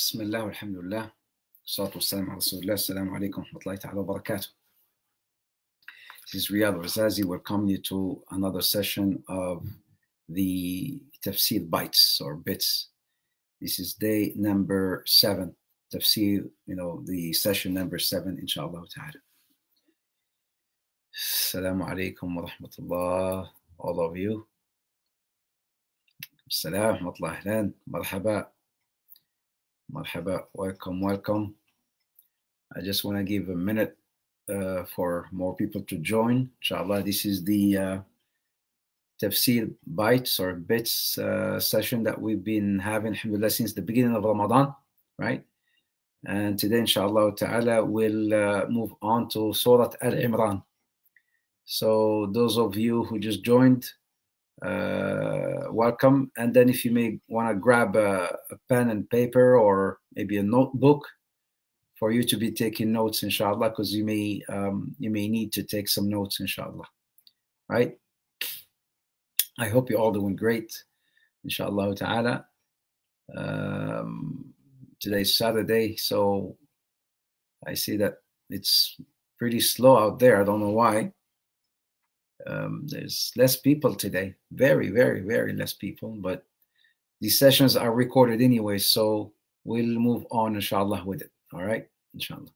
Bismillah, alhamdulillah, salatu wassalam ala rasulullah, assalamu alaikum warahmatullahi ta'ala wabarakatuh. This is Riad Ouarzazi. Welcome you to another session of the Tafseer Bites or Bits. This is day number 7, Tafseer, the session number 7, inshallah ta'ala. Assalamu alaikum warahmatullah, all of you. Assalamu warahmatullahi ta'ala, marhaba. Marhaba, welcome, welcome. I just want to give a minute for more people to join. Inshallah, this is the Tafseer Bites or Bits session that we've been having, alhamdulillah, since the beginning of Ramadan, right? And today, inshallah ta'ala, we'll move on to Surat Al-Imran. So those of you who just joined, welcome, and then if you may want to grab a pen and paper or maybe a notebook for you to be taking notes, inshallah, because you may need to take some notes, inshallah. Right? I hope you're all doing great, inshallah ta'ala. Today's Saturday, so I see that it's pretty slow out there. I don't know why. There's less people today, very, very less people, but these sessions are recorded anyway, so we'll move on, inshallah, with it. All right, inshallah.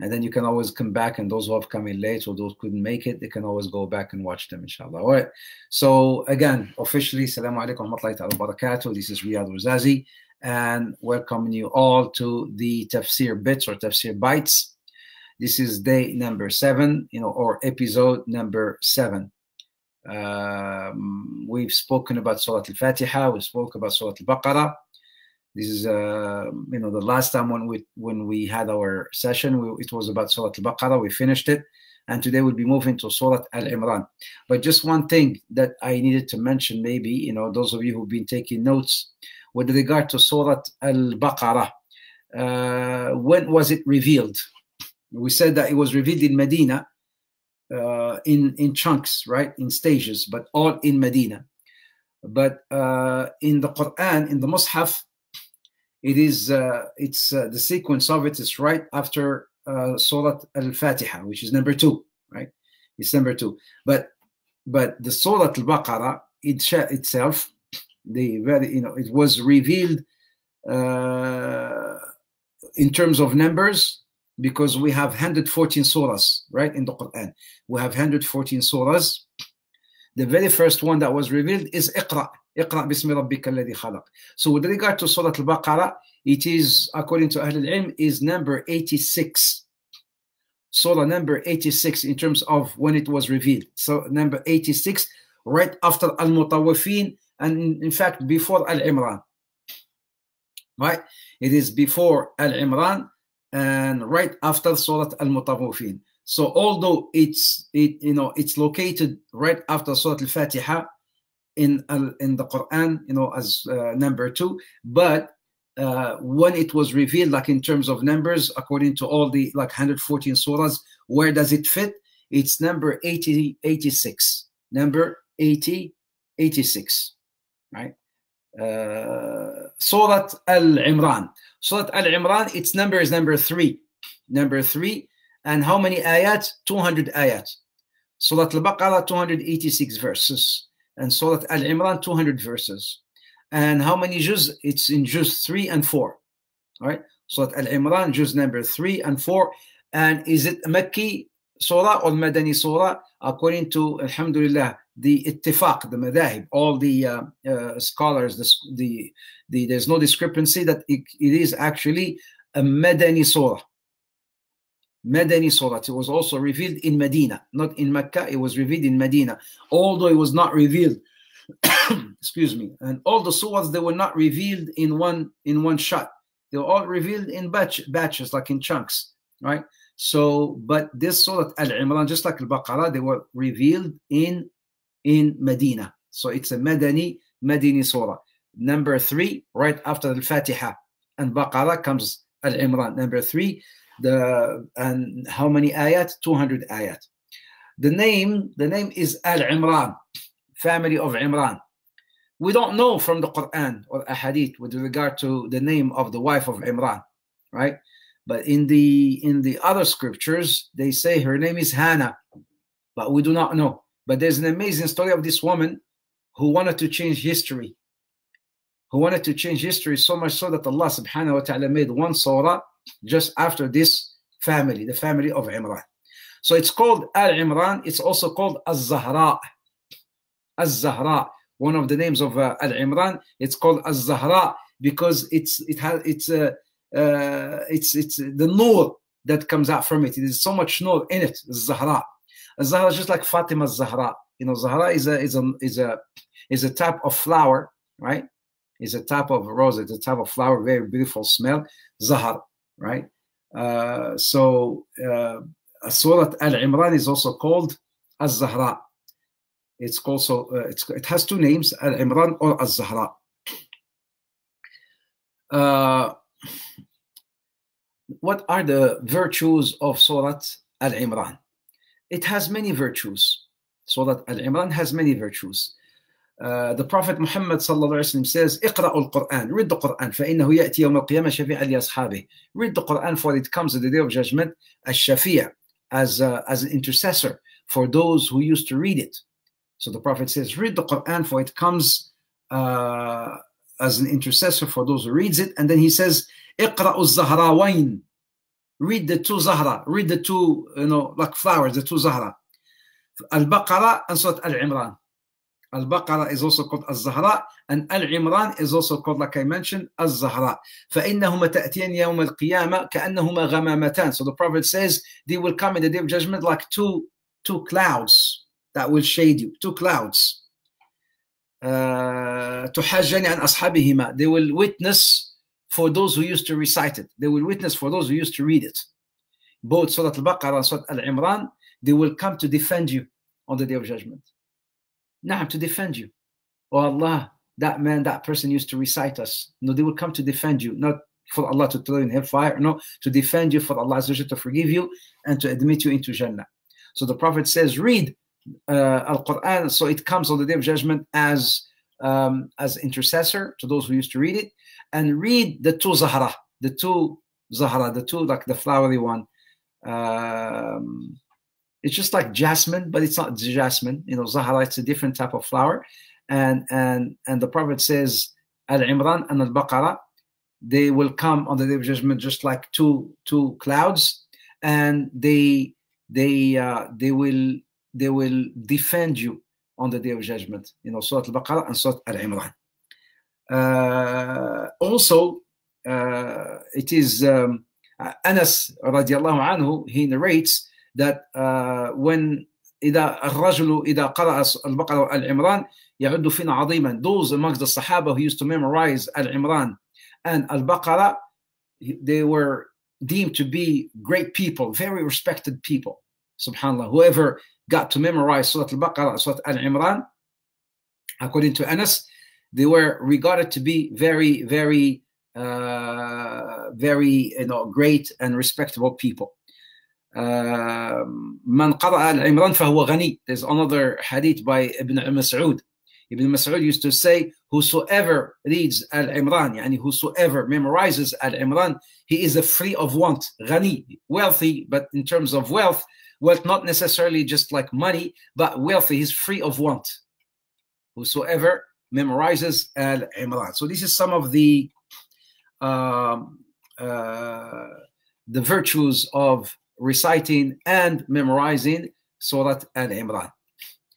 And then you can always come back, and those who have come in late or those who couldn't make it, they can always go back and watch them, inshallah. All right, so again, officially, assalamu alaikum warahmatullahi ta'ala wabarakatuh. This is Riad Ouarzazi, and welcoming you all to the Tafsir Bits or Tafsir Bites. This is day number 7, or episode number 7. We've spoken about Surat Al-Fatiha. We spoke about Surat Al-Baqarah. This is, the last time when we had our session, it was about Surat Al-Baqarah. We finished it, and today we'll be moving to Surat Al-Imran. But just one thing that I needed to mention, maybe those of you who've been taking notes with regard to Surat Al-Baqarah. When was it revealed? We said that it was revealed in Medina in chunks, right, in stages, but all in Medina. But in the Quran, in the Mus'haf, it is the sequence of it is right after Surat Al-Fatiha, which is number 2, right? It's number 2. But the Surat Al-Baqarah itself, it was revealed in terms of numbers, because we have 114 surahs, right, in the Quran. We have 114 surahs. The very first one that was revealed is Iqra. Iqra bismi rabbika alladhi khalaq. So with regard to Surah Al-Baqarah, it is, according to Ahl al-Ilm, is number 86. Surah number 86 in terms of when it was revealed. So number 86, right after Al-Mutawafin, and in fact before Al-Imran. Right? It is before Al-Imran, and right after Surat Al-Mutawafin. So although it's located right after Surat Al-Fatiha in the Quran, as number 2, but when it was revealed, like in terms of numbers, according to all the 114 surahs, where does it fit? It's number 86. Number 86, right? Surat Al-Imran. Surat Al-Imran, its number is number 3. Number 3. And how many ayat? 200 ayat. Surat Al-Baqarah, 286 verses. And Surat Al-Imran, 200 verses. And how many juz? It's in juz 3 and 4. All right? Surat Al-Imran, juz number 3 and 4. And is it Makki surah or Madani surah? According to, alhamdulillah, the ittifaq, the madhahib, all the scholars, there's no discrepancy that it is actually a Madani surah. Madani surah. It was also revealed in Medina, not in Mecca. It was revealed in Medina, although it was not revealed. Excuse me. And all the surahs, they were not revealed in one shot. They were all revealed in batches, like in chunks, right? So, but this Surah Al-Imran, just like Al-Baqarah, they were revealed in Medina. So it's a Madani surah. Number 3, right after Al-Fatiha. And Baqarah comes Al-Imran. Number 3, and how many ayat? 200 ayat. The name is Al-Imran, family of Imran. we don't know from the Quran or Ahadith with regard to the name of the wife of Imran, right? But in the other scriptures, they say her name is Hannah, but we do not know. But there's an amazing story of this woman who wanted to change history, so much so that Allah subhanahu wa ta'ala made one surah just after this family, the family of Imran. So it's called Al-Imran. It's also called Az-Zahra. Az-Zahra, one of the names of Al-Imran. It's called Az-Zahra because it's the nur that comes out from it. There's so much nur in it. Az-Zahra. Az-Zahra is just like Fatima Az-Zahra. You know, Zahra is a type of flower, right? It's a type of rose. It's a type of flower. Very beautiful smell. Zahar, right? Surat Al-Imran is also called Az-Zahra. It's also it has two names, Al-Imran or Az-Zahra. What are the virtues of Surat Al-Imran? It has many virtues. Surat Al-Imran has many virtues. The Prophet Muhammad ﷺ says, "Iqra'ul Quran, read the Quran, فَإِنَّهُ يَأْتِي يَوْمَ الْقِيَامَةِ شَفِيعًا لِأَصْحَابِهِ." Read the Quran, for it comes in the day of judgment as Shafi'ah, as an intercessor for those who used to read it. So the Prophet says, read the Quran, for it comes as an intercessor for those who reads it. And then he says, "Iqra'u az-Zahrawayn." Read the two Zahra, read the two, you know, like flowers, the two Zahra, Al-Baqarah and Surat Al-Imran. Al-Baqarah is also called Az-Zahra, and Al-Imran is also called, like I mentioned, Az-Zahra. فَإِنَّهُمَ تَأْتِيَنْ يَوْمَ الْقِيَامَةِ كَأَنَّهُمَا غَمَامَتَانِ. So the Prophet says, they will come in the Day of Judgment like two clouds that will shade you, two clouds. تُحَاجَّنِ عَنْ أَصْحَابِهِمَا. They will witness for those who used to recite it. They will witness for those who used to read it. Both Surat Al-Baqarah and Surat Al-Imran, they will come to defend you on the Day of Judgment. Naam, to defend you. Oh Allah, that man, that person used to recite us. No, they will come to defend you, not for Allah to throw you in hellfire. No, to defend you, for Allah to forgive you and to admit you into Jannah. So the Prophet says, read Al-Quran, so it comes on the Day of Judgment as intercessor to those who used to read it, and read the two Zahra, like the flowery one. It's just like jasmine, but it's not jasmine. You know, Zahra, it's a different type of flower. And the Prophet says, Al-Imran and Al-Baqarah, they will come on the Day of Judgment just like two clouds, and they will defend you on the Day of Judgment. You know, Surat Al-Baqarah and Surat Al-Imran. It is Anas radiallahu anhu, he narrates that when إِذَا قَرَأَ الْبَقَرَ وَالْعِمْرَانِ يَعُدُّ فِينَا عَظِيمًا, those amongst the Sahaba who used to memorize Al-Imran and Al-Baqarah, they were deemed to be great people, very respected people. SubhanAllah, whoever got to memorize Surat Al-Baqarah, Surat Al-Imran, according to Anas, they were regarded to be very, very, very, you know, great and respectable people. Man qara'a al-Imran fahuwa ghani. There's another hadith by Ibn Mas'ud. Ibn Mas'ud used to say, whosoever reads Al-Imran, yani whosoever memorizes Al-Imran, he is free of want, ghani, wealthy. But in terms of wealth, not necessarily just like money, but wealthy, he's free of want, whosoever memorizes Al-Imran. So this is some of the virtues of reciting and memorizing Surat Al-Imran.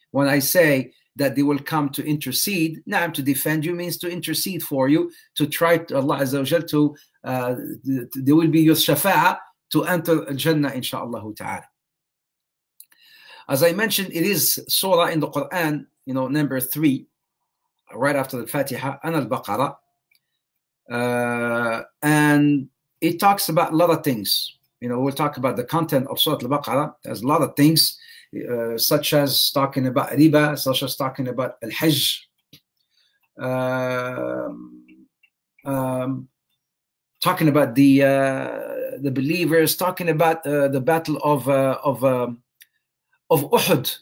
When I say that they will come to intercede, naam, to defend you means to intercede for you, to try to Allah Azza wa Jal to, they will be your shafa'a to enter Jannah, insha'Allah ta'ala. As I mentioned, it is Surah in the Quran, you know, number 3, right after the Fatiha and Al-Baqarah. And it talks about a lot of things. You know, we'll talk about the content of Surat Al-Baqarah. There's a lot of things, such as talking about riba, such as talking about al-hajj, talking about the believers, talking about the battle of Uhud,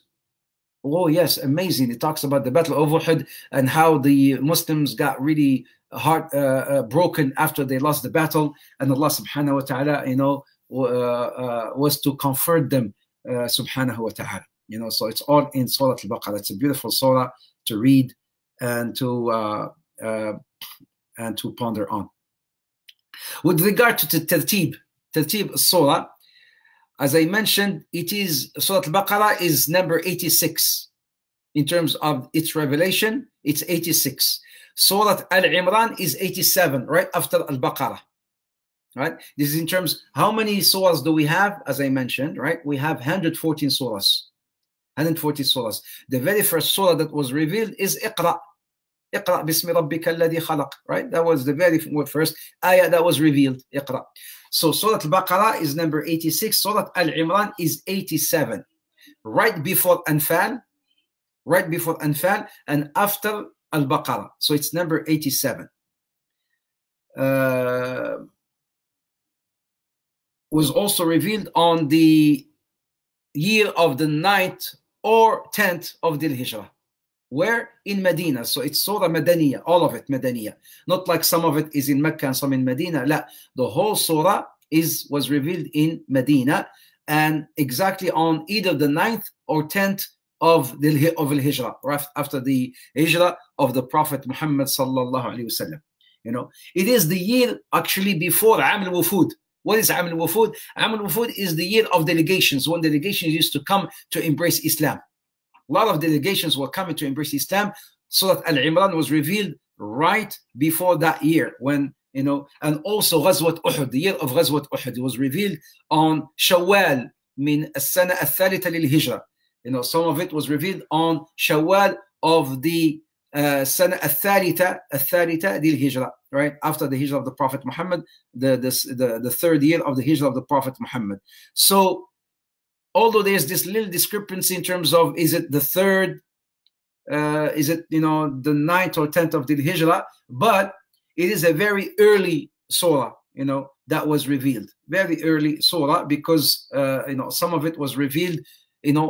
Oh, yes, amazing. It talks about the Battle of Uhud and how the Muslims got really heartbroken after they lost the battle, and Allah subhanahu wa ta'ala, was to comfort them, subhanahu wa ta'ala. So it's all in Surah Al-Baqarah. It's a beautiful surah to read and to ponder on. With regard to Tartib Surah, as I mentioned, it is Surah Al-Baqarah is number 86 in terms of its revelation. It's 86. Surah Al-Imran is 87, right after Al-Baqarah. Right. This is in terms how many surahs do we have? As I mentioned, right, we have 114 surahs. 140 surahs. The very first surah that was revealed is Iqra. Iqra bismi rabbika alladhi khalaq. Right. That was the very first ayah that was revealed. Iqra. So Surah Al-Baqarah is number 86. Surah Al-Imran is 87. Right before Anfal, and after Al-Baqarah. So it's number 87. Was also revealed on the year of the 9th or 10th of Dhul Hijrah. Where? In Medina. So it's Surah Madaniya, all of it Madaniya. Not like some of it is in Mecca and some in Medina. La, the whole surah was revealed in Medina, and exactly on either the 9th or 10th of Dhul Hijrah, right after the Hijrah of the Prophet Muhammad sallallahu alaihi wasallam. It is the year actually before Am al-Wufud. What is Am al-Wufud? Am al-Wufud is the year of delegations, when delegations used to come to embrace Islam. A lot of delegations were coming to embrace Islam. Surah Al-Imran was revealed right before that year, when, and also Ghazwat Uhud, the year of Ghazwat Uhud, was revealed on Shawwal, min as-sana al-thalitha lil-hijra. Some of it was revealed on Shawwal of the Sana al-thalitha lil-hijra, right after the Hijrah of the Prophet Muhammad, the third year of the Hijrah of the Prophet Muhammad. So, although there's this little discrepancy in terms of is it the third, is it the 9th or 10th of the Hijrah, but it is a very early surah, that was revealed, very early surah, because some of it was revealed, after the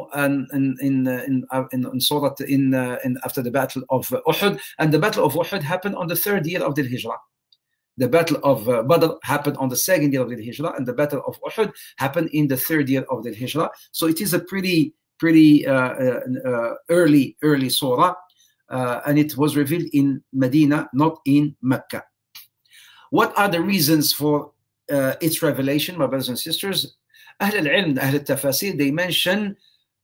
Battle of Uhud, and the Battle of Uhud happened on the third year of the Hijrah. The Battle of Badr happened on the second year of the Hijrah, and the Battle of Uhud happened in the third year of the Hijrah. So it is a pretty early surah, and it was revealed in Medina, not in Mecca. What are the reasons for its revelation, my brothers and sisters? Ahl al-Ilm, Ahl al-Tafasir, they mention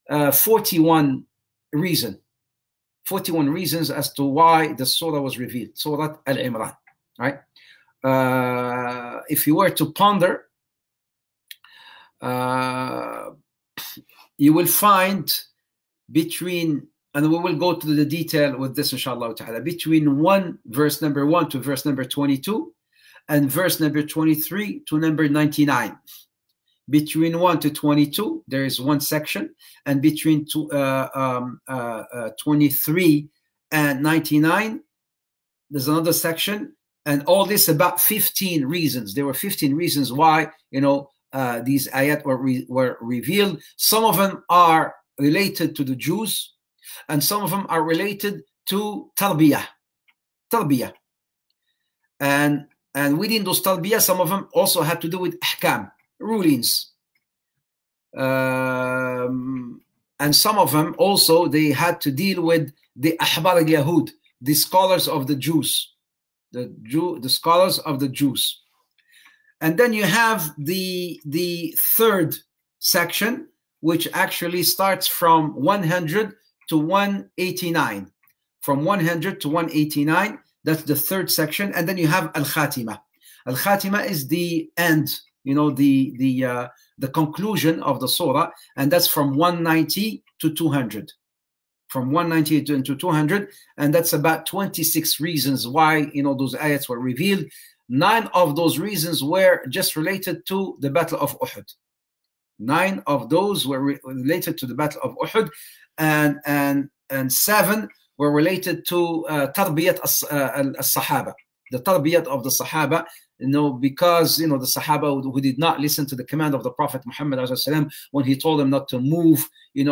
41 reasons as to why the surah was revealed, Surah Al-Imran, right? If you were to ponder, you will find between, and we will go to the detail with this inshallah ta'ala, between verse number 1 to verse number 22, and verse number 23 to number 99. Between 1 to 22, there is one section, and between 23 and 99, there's another section, and all this about 15 reasons. There were 15 reasons why these ayat were revealed. Some of them are related to the Jews, and some of them are related to tarbiyah. And within those tarbiyah, some of them also had to do with ahkam, rulings, and some of them also they had to deal with the Ahbar al-Yahud, the scholars of the Jews, the scholars of the Jews. And then you have the third section, which actually starts from 100 to 189. From 100 to 189, that's the third section. And then you have al-Khatima. Al-Khatima is the end, the conclusion of the surah, and that's from 190 to 200, from 190 to 200, and that's about 26 reasons why those ayats were revealed. 9 of those reasons were just related to the Battle of Uhud. 9 of those were related to the Battle of Uhud, and 7 were related to tarbiyat as-sahaba, the tarbiyat of the Sahaba, because the Sahaba who did not listen to the command of the Prophet Muhammad when he told them not to move,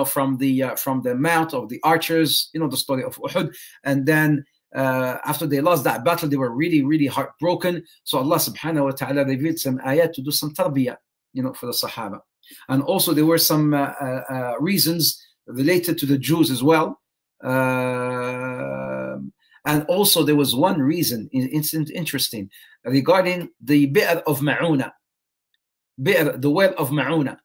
from the mount of the archers, the story of Uhud. And then after they lost that battle, they were really, really heartbroken. So Allah subhanahu wa ta'ala revealed some ayat to do some tarbiyah, for the Sahaba. And also there were some reasons related to the Jews as well. And also there was one reason, interesting, regarding the bi'r of Ma'una, the well of Ma'una.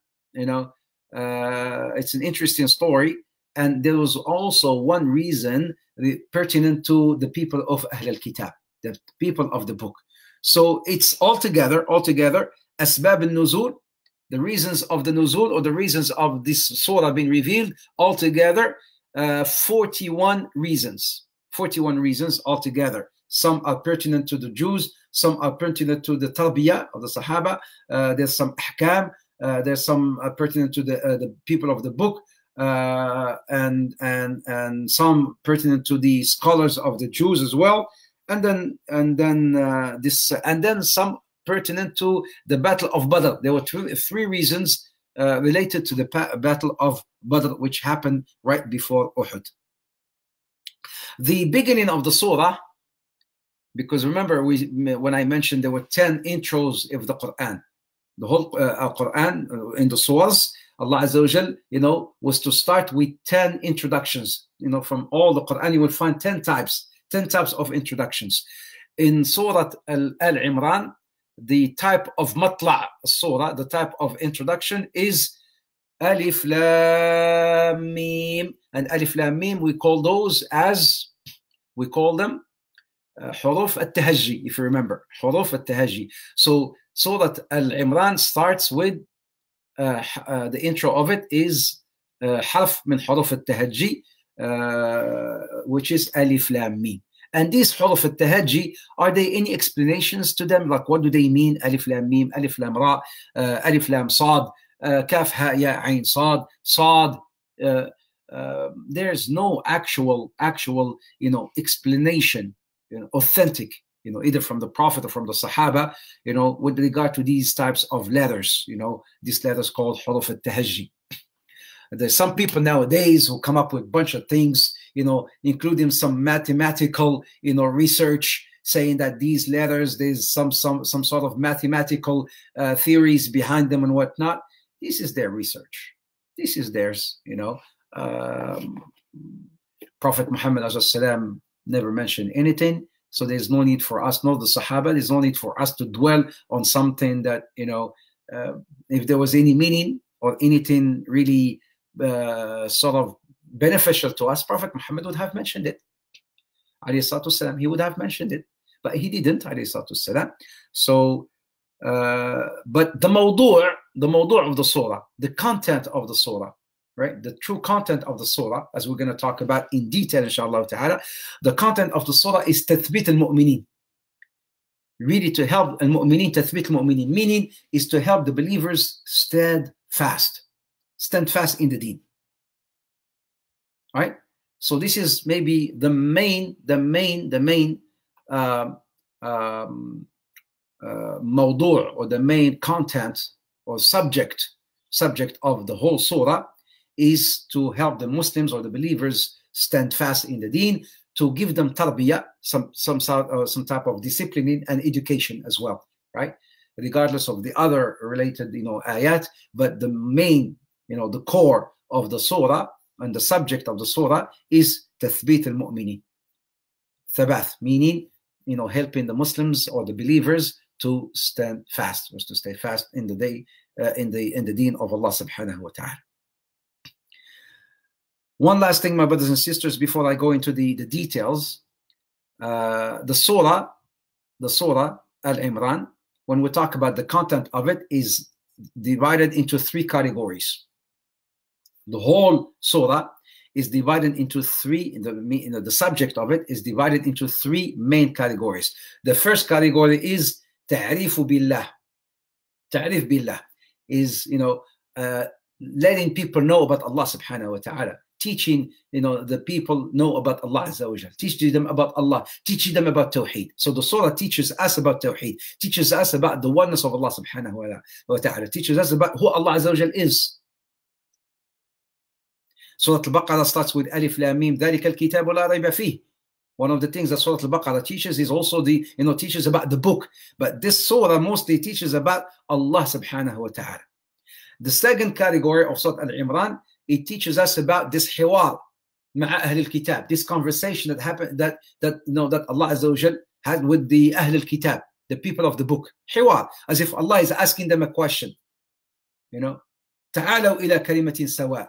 It's an interesting story. And there was also one reason pertinent to the people of Ahl al-Kitab, the people of the book. So it's altogether, asbab al-nuzul, the reasons of the nuzul or the reasons of this surah being revealed, altogether 41 reasons. 41 reasons altogether. Some are pertinent to the Jews, some are pertinent to the tarbiyah of the Sahaba, there's some ahkam, there's some pertinent to the people of the book, and some pertinent to the scholars of the Jews as well, and then some pertinent to the Battle of Badr. There were three reasons related to the Battle of Badr, which happened right before Uhud. The beginning of the surah, because remember, when I mentioned there were 10 intros of the Quran, the whole Quran in the surahs, Allah Azza wa Jal, was to start with 10 introductions. From all the Quran, you will find 10 types of introductions. In Surat Al-Imran, the type of matla' surah, the type of introduction is Alif Lam Meem, and Alif Lam Meem, we call them Horuf at Tehaji, if you remember, Horuf at Tehaji. So Surat Al-Imran starts with the intro of it is Harf min Horuf at Tehaji, which is Alif Lam Meem. And these Horuf at Tehaji, are there any explanations to them? Like, what do they mean? Alif Lam Meem, Alif Lam Ra, Alif Lam Saad, Kaf Ha Ya Ain Saad, there's no actual explanation, authentic, either from the Prophet or from the Sahaba, with regard to these types of letters, these letters called Horuf al-Tahajji. There's some people nowadays who come up with a bunch of things, including some mathematical, research, saying that these letters, there's some sort of mathematical theories behind them and whatnot. This is their research. This is theirs, Prophet Muhammad never mentioned anything, so there's no need for us, nor the Sahaba, there's no need for us to dwell on something that, if there was any meaning or anything really sort of beneficial to us, Prophet Muhammad would have mentioned it. He would have mentioned it, but he didn't. So, but the mawdu' of the surah, the content of the surah, right? The true content of the surah, as we're going to talk about in detail, inshallah ta'ala, the content of the surah is tathbit al-mu'mineen. Really to help al-mu'mineen, tathbit al-mu'mineen, meaning is to help the believers stand fast in the deen, right? So this is maybe the main mawdu' or the main content or subject of the whole surah is to help the Muslims or the believers stand fast in the deen, to give them tarbiyah, some type of discipline and education as well, right? Regardless of the other related, ayat, but the main, the core of the surah and the subject of the surah is tathbit al-mu'minin. Thabath, meaning, helping the Muslims or the believers to stand fast, or to stay fast in the day, in the deen of Allah subhanahu wa ta'ala. One last thing, my brothers and sisters, before I go into the details, the surah Al-Imran, when we talk about the content of it, is divided into three categories. The whole surah is divided into three, the subject of it is divided into three main categories. The first category is ta'rifu billah. Ta'rif billah is letting people know about Allah subhanahu wa ta'ala, teaching the people know about Allah azza wa jal, teaching them about Allah, teaching them about Tawheed. So the surah teaches us about Tawheed, teaches us about the oneness of Allah subhanahu wa ta'ala, teaches us about who Allah azza wa jal is. Surah Al-Baqarah starts with Alif Lam Meem, ذَلِكَ الْكِتَابُ لَا رَيْبَ فِيهِ. One of the things that Surah Al-Baqarah teaches is also the, teaches about the book. But this surah mostly teaches about Allah subhanahu wa ta'ala. The second category of Surah Al-Imran, it teaches us about this hiwar, مع أهل الكتاب, this conversation that happened, that Allah azza wa jal had with the Ahl al-Kitab, the people of the book. Hiwar, as if Allah is asking them a question. تَعَالَوْا إِلَى كَلِمَةٍ سَوَاءٍ.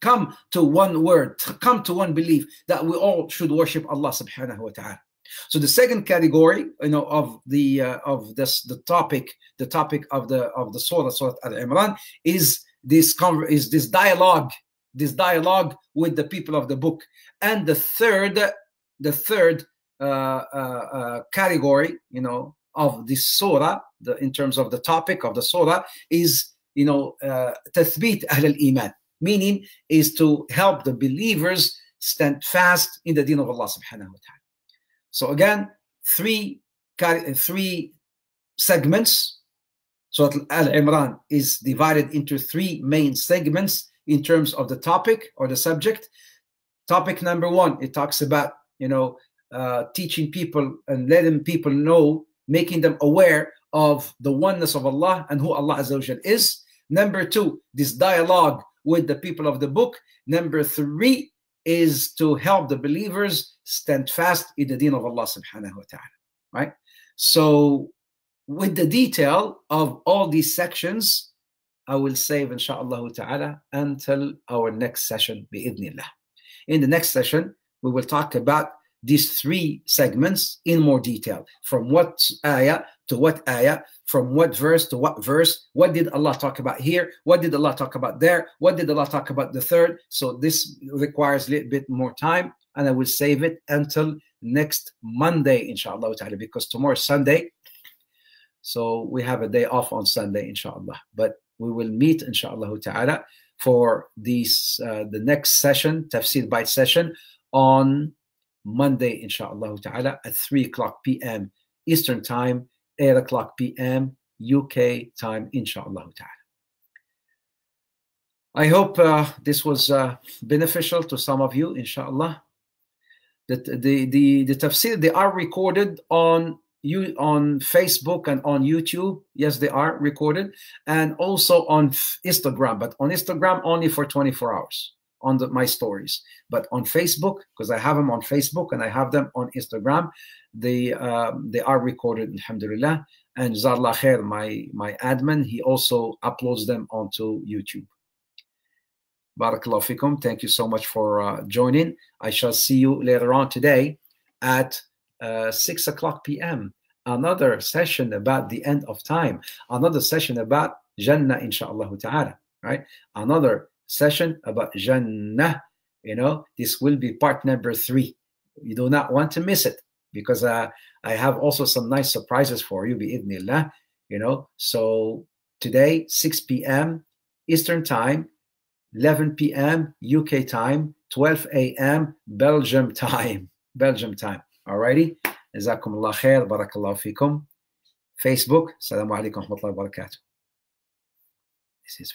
Come to one word, come to one belief that we all should worship Allah subhanahu wa ta'ala. So the second category, of the topic of the surah, Surah Al-Imran, is this dialogue, with the people of the book. And the third, category, of this surah, in terms of the topic of the surah, is tathbit ahl al-iman. Meaning is to help the believers stand fast in the deen of Allah subhanahu wa ta'ala. So again, three segments. Surah Al-Imran is divided into three main segments in terms of the topic or the subject. Topic number one, it talks about teaching people and letting people know, making them aware of the oneness of Allah and who Allah azza wa jal is. Number two, this dialogue with the people of the book. Number three is to help the believers stand fast in the deen of Allah subhanahu wa ta'ala, right? So with the detail of all these sections, I will save inshaAllah ta'ala until our next session, bi'idhnillah. In the next session, we will talk about these three segments in more detail. From what ayah to what ayah, from what verse to what verse, what did Allah talk about here, what did Allah talk about there, what did Allah talk about the third. So this requires a little bit more time, and I will save it until next Monday, inshallah ta'ala, because tomorrow is Sunday. So we have a day off on Sunday, inshallah. But we will meet, inshallah ta'ala, for these, the next session, Tafseer Bites session, on Monday, inshallah ta'ala, at 3:00 p.m. Eastern Time, 8:00 p.m. UK time, inshallah ta'ala. I hope this was beneficial to some of you, inshallah. That the tafsir, they are recorded on Facebook and on YouTube. Yes, they are recorded, and also on Instagram, but on Instagram only for 24 hours. On my stories, but on Facebook, because I have them on Facebook and I have them on Instagram, they are recorded, alhamdulillah. And Jazallah Khair, my admin, he also uploads them onto YouTube. Barakallahu fikum. Thank you so much for joining. I shall see you later on today at 6:00 p.m. Another session about the end of time. Another session about Jannah, inshaAllah ta'ala. Right? Another session about Jannah. This will be part number 3. You do not want to miss it, because I have also some nice surprises for you, bi'idhnillah. So today, 6 p.m. Eastern Time, 11 p.m. UK time, 12 a.m. Belgium time. Belgium time. Alrighty. Jazakumullah khair. Barakallahu fikum. Facebook. Assalamu alaikum wa rahmatullahi wa barakatuh. This is